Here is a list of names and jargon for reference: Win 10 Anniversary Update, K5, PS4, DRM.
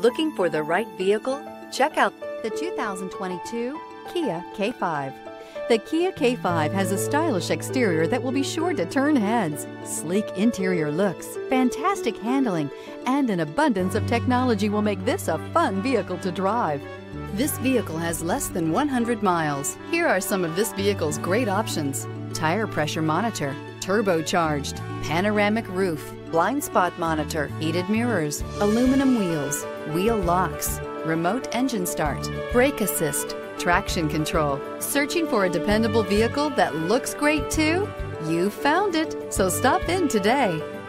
Looking for the right vehicle? Check out the 2022 Kia K5. The Kia K5 has a stylish exterior that will be sure to turn heads, sleek interior looks, fantastic handling, and an abundance of technology will make this a fun vehicle to drive. This vehicle has less than 100 miles. Here are some of this vehicle's great options: tire pressure monitor, turbocharged, panoramic roof, blind spot monitor, heated mirrors, aluminum wheels, wheel locks, remote engine start, brake assist, traction control. Searching for a dependable vehicle that looks great too? You found it, so stop in today.